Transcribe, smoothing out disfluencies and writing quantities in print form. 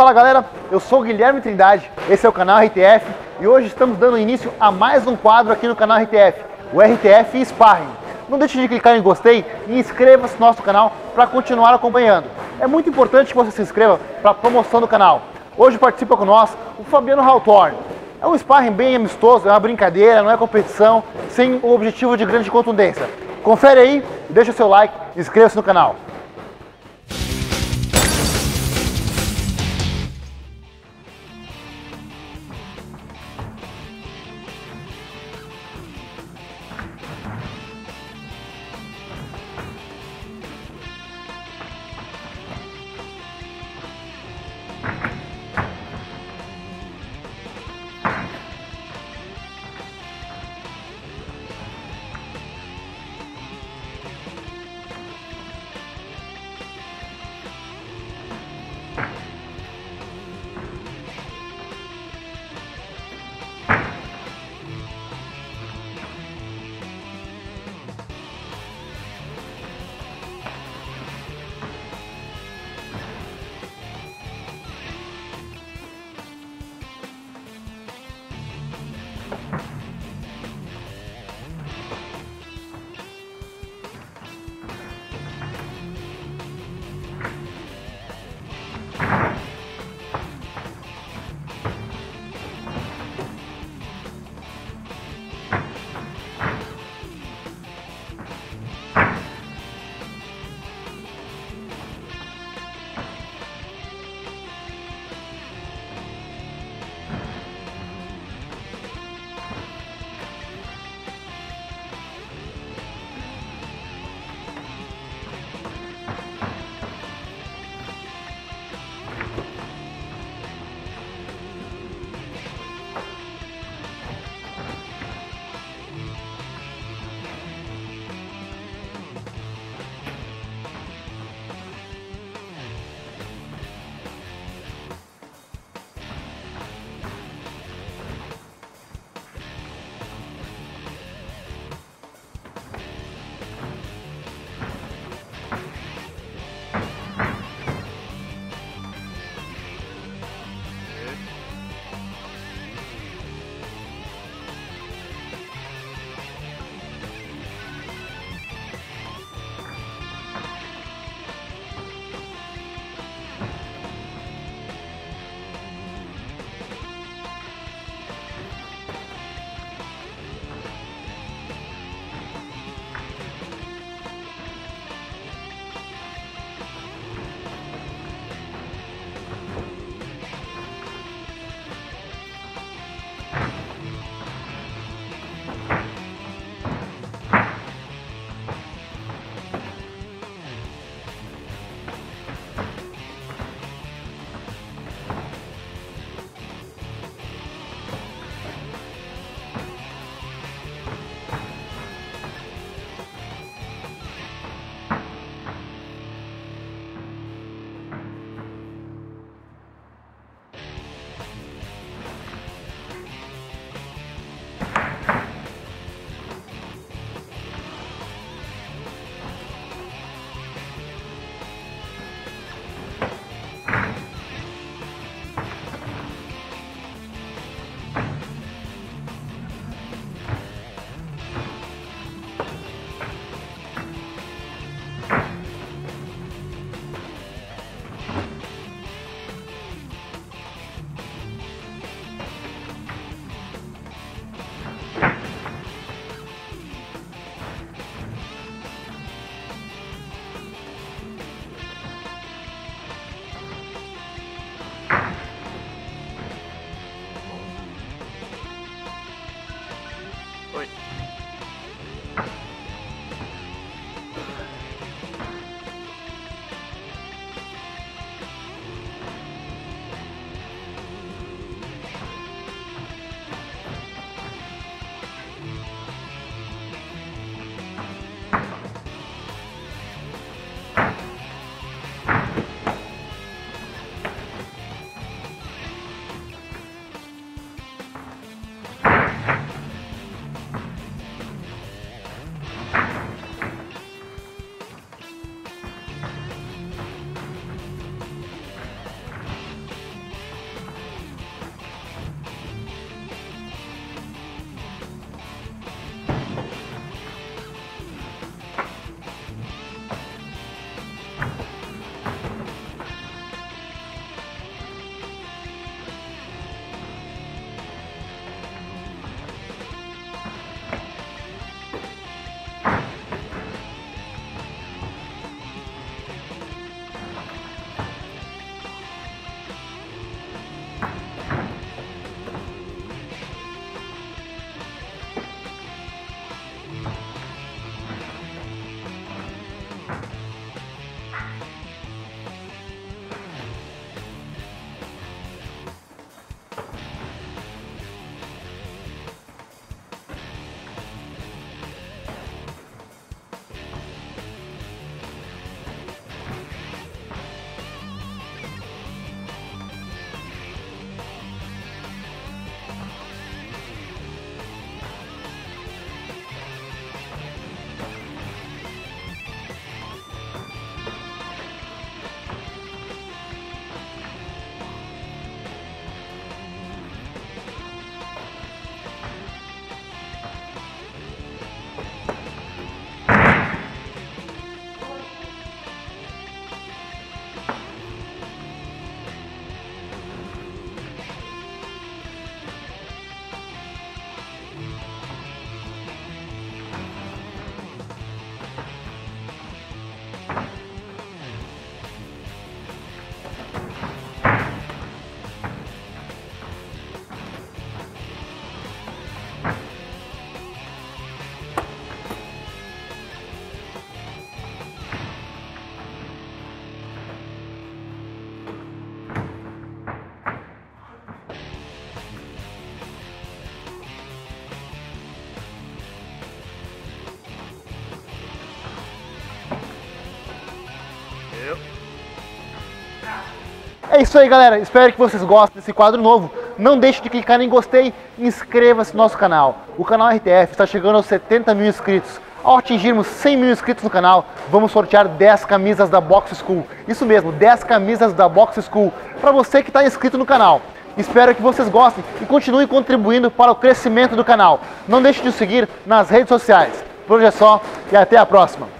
Fala galera, eu sou o Guilherme Trindade, esse é o canal RTF e hoje estamos dando início a mais um quadro aqui no canal RTF, o RTF Sparring. Não deixe de clicar em gostei e inscreva-se no nosso canal para continuar acompanhando. É muito importante que você se inscreva para a promoção do canal. Hoje participa com nós o Fabiano Hawthorne. É um sparring bem amistoso, é uma brincadeira, não é competição, sem o objetivo de grande contundência. Confere aí, deixa seu like e inscreva-se no canal. É isso aí, galera. Espero que vocês gostem desse quadro novo. Não deixe de clicar em gostei e inscreva-se no nosso canal. O canal RTF está chegando aos 70 mil inscritos. Ao atingirmos 100 mil inscritos no canal, vamos sortear 10 camisas da Box School. Isso mesmo, 10 camisas da Box School, para você que está inscrito no canal. Espero que vocês gostem e continuem contribuindo para o crescimento do canal. Não deixe de seguir nas redes sociais. Por hoje é só e até a próxima.